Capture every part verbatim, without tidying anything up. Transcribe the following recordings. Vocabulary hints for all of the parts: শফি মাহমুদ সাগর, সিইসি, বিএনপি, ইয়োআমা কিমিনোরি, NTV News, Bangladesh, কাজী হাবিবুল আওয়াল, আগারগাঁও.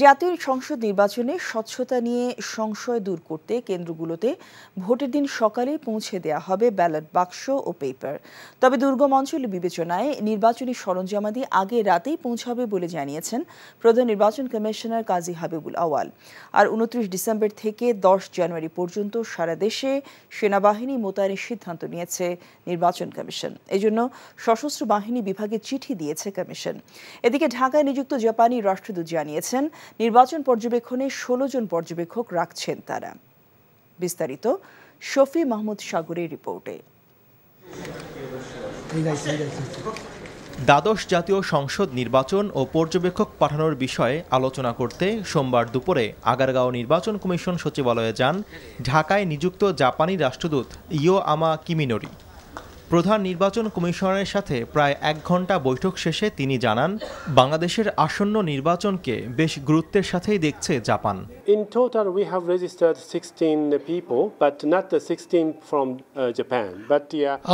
জাতীয় সংসদ নির্বাচনে স্বচ্ছতা নিয়ে সংশয় দূর করতে কেন্দ্রগুলোতে ভোটের দিন সকালে পৌঁছে দেয়া হবে ব্যালট বাক্স ও পেপার। তবে দুর্গম অঞ্চল বিবেচনায় নির্বাচনী সরঞ্জামাদি আগে রাতেই পৌঁছাবে বলে জানিয়েছেন প্রধান নির্বাচন কমিশনার কাজী হাবিবুল আওয়াল। আর উনত্রিশ ডিসেম্বর থেকে দশ জানুয়ারি পর্যন্ত সারা দেশে সেনাবাহিনী মোতায়েনের সিদ্ধান্ত নিয়েছে নির্বাচন কমিশন। এজন্য সশস্ত্র বাহিনী বিভাগে চিঠি দিয়েছে কমিশন। এদিকে ঢাকায় নিযুক্ত জাপানি রাষ্ট্রদূত জানিয়েছেন নির্বাচন পর্যবেক্ষণে ষোলো জন পর্যবেক্ষক রাখছেন তারা। বিস্তারিত শফি মাহমুদ সাগরের রিপোর্টে। দ্বাদশ জাতীয় সংসদ নির্বাচন ও পর্যবেক্ষক পাঠানোর বিষয়ে আলোচনা করতে সোমবার দুপুরে আগারগাঁও নির্বাচন কমিশন সচিবালয়ে যান ঢাকায় নিযুক্ত জাপানি রাষ্ট্রদূত ইয়োআমা কিমিনোরি। প্রধান নির্বাচন কমিশনারের সাথে প্রায় এক ঘন্টা বৈঠক শেষে তিনি জানান, বাংলাদেশের আসন্ন নির্বাচনকে বেশ গুরুত্বের সাথেই দেখছে Japan. In total we have registered sixteen people, but not the sixteen from Japan, but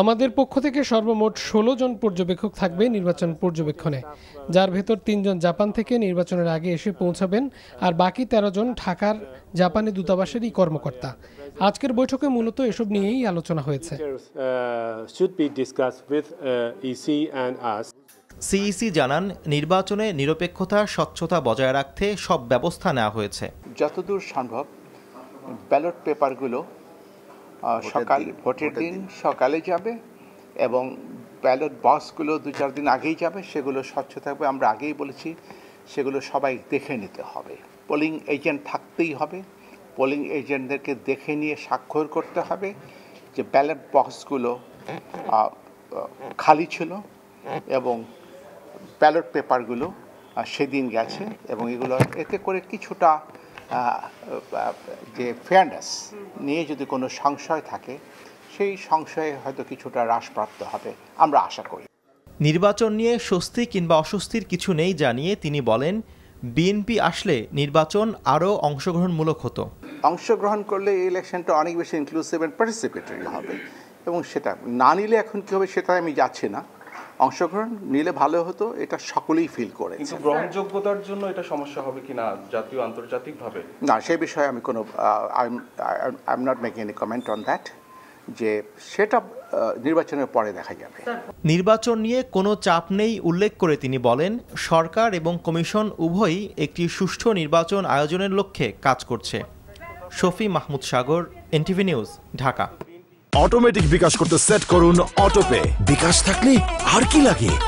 আমাদের পক্ষ থেকে সর্বমোট ষোলো জন পর্যবেক্ষক থাকবে নির্বাচন পর্যবেক্ষণে, যার ভেতর তিনজন জাপান থেকে নির্বাচনের আগে এসে পৌঁছাবেন আর বাকি তেরো জন ঢাকার জাপানি দূতাবাসেরই কর্মকর্তা। আজকের বৈঠকে মূলত এসব নিয়েই আলোচনা হয়েছে। সিইসি জানান, নির্বাচনে নিরপেক্ষতা স্বচ্ছতা বজায় রাখতে সব ব্যবস্থা নেওয়া হয়েছে। যতদূর সম্ভব ব্যালট পেপারগুলো সকাল ভোটের দিন সকালে যাবে এবং ব্যালট বক্সগুলো দু চার দিন আগেই যাবে। সেগুলো স্বচ্ছ থাকবে, আমরা আগেই বলেছি সেগুলো সবাই দেখে নিতে হবে। পোলিং এজেন্ট থাকতেই হবে, পোলিং এজেন্টদেরকে দেখে নিয়ে স্বাক্ষর করতে হবে যে ব্যালট বক্সগুলো খালি ছিল এবং ব্যালট পেপারগুলো সেদিন গেছে, এবং এগুলো এতে করে কিছুটা যে ফেয়ারনেস নিয়ে যদি কোনো সংশয় থাকে সেই সংশয়ে হয়তো কিছুটা হ্রাসপ্রাপ্ত হবে আমরা আশা করি। নির্বাচন নিয়ে স্বস্তি কিংবা অস্বস্তির কিছু নেই জানিয়ে তিনি বলেন, বিএনপি আসলে নির্বাচন আরও অংশগ্রহণমূলক হতো। অংশগ্রহণ করলে এই ইলেকশনটা অনেক বেশি ইনক্লুসিভ অ্যান্ড পার্টিসিপেটরি হবে, এবং সেটা না নিলে এখন কী হবে সেটা আমি যাচ্ছি না। অংশগ্রহণ নিলে ভালো হতো, এটা সকলেই ফিল করে। কিন্তু গ্রহণযোগ্যতার জন্য এটা সমস্যা হবে কিনা জাতীয় আন্তর্জাতিকভাবে, না সেই বিষয়ে আমি কোনো I am not making any comment on that. যে সেটা নির্বাচনের পরে দেখা যাবে। নির্বাচন নিয়ে কোনো চাপ নেই উল্লেখ করে তিনি বলেন, সরকার এবং কমিশন উভয়ই একটি সুষ্ঠু নির্বাচন আয়োজনের লক্ষ্যে কাজ করছে। শফি মাহমুদ সাগর, NTV news, Dhaka. Automatic বিকাশ করতে সেট করুন অটোপে। বিকাশ থাকলে আর কি লাগে।